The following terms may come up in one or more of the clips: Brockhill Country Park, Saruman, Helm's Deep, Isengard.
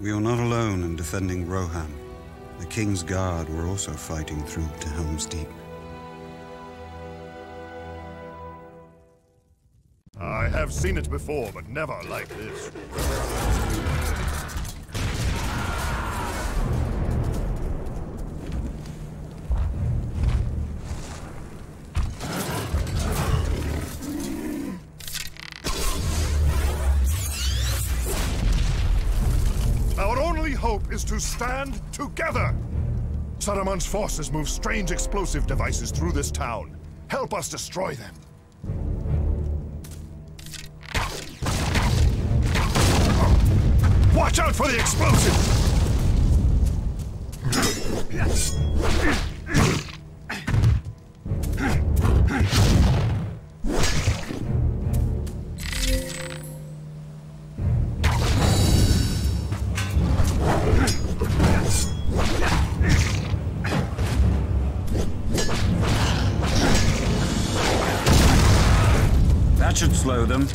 We are not alone in defending Rohan. The King's Guard were also fighting through to Helm's Deep. I have seen it before, but never like this. Our only hope is to stand together! Saruman's forces move strange explosive devices through this town. Help us destroy them. Watch out for the explosives! That should slow them.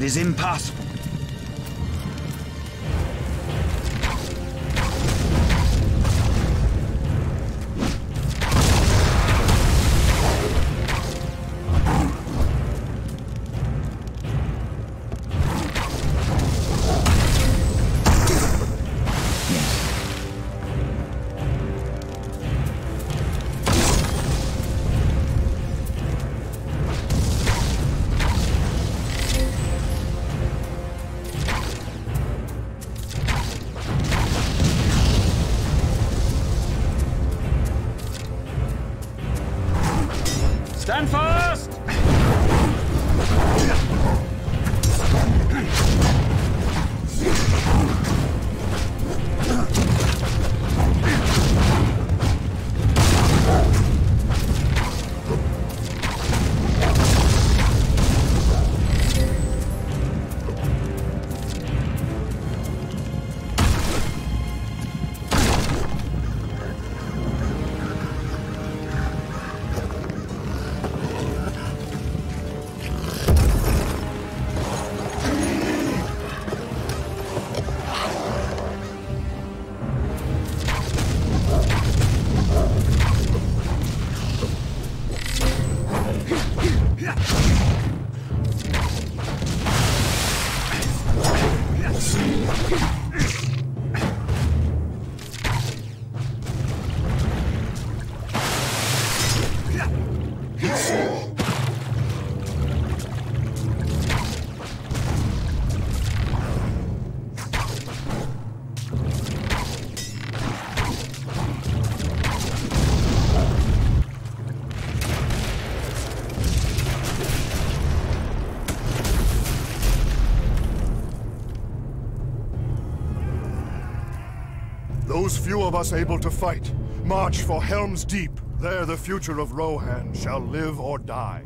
It is impossible. those few of us able to fight, march for Helm's Deep. There the future of Rohan shall live or die.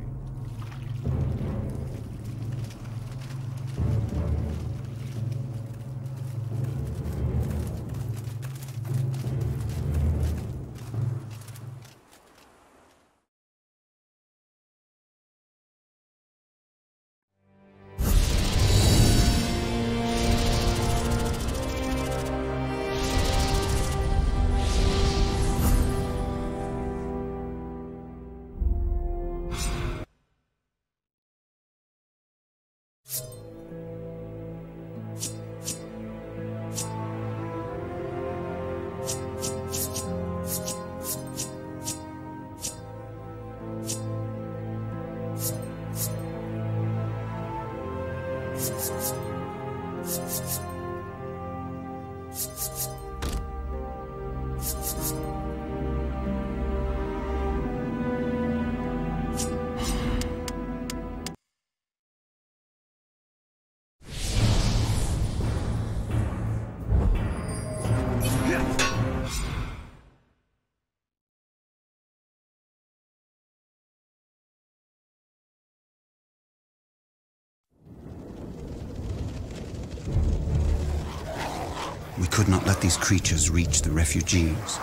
We could not let these creatures reach the refugees.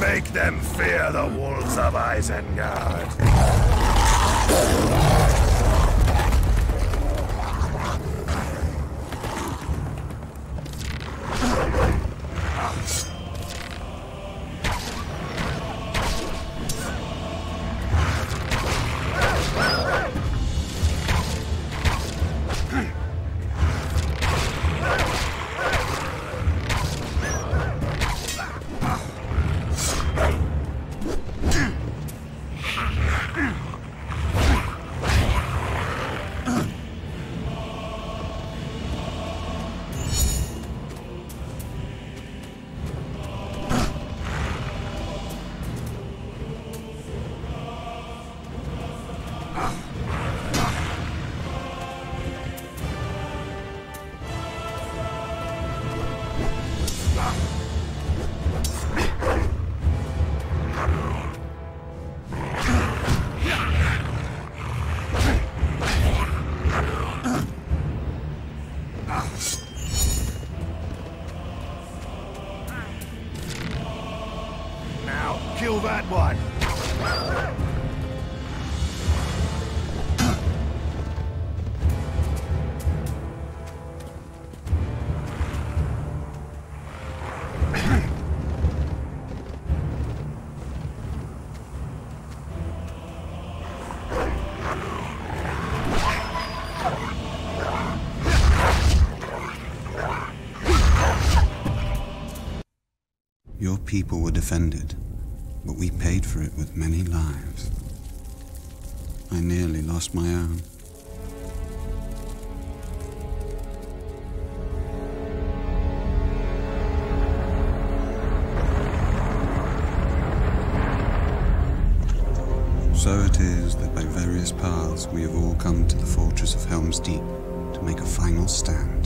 Make them fear the wolves of Isengard. Kill that one! Your people were defended. But we paid for it with many lives. I nearly lost my own. So it is that by various paths we have all come to the fortress of Helm's Deep to make a final stand.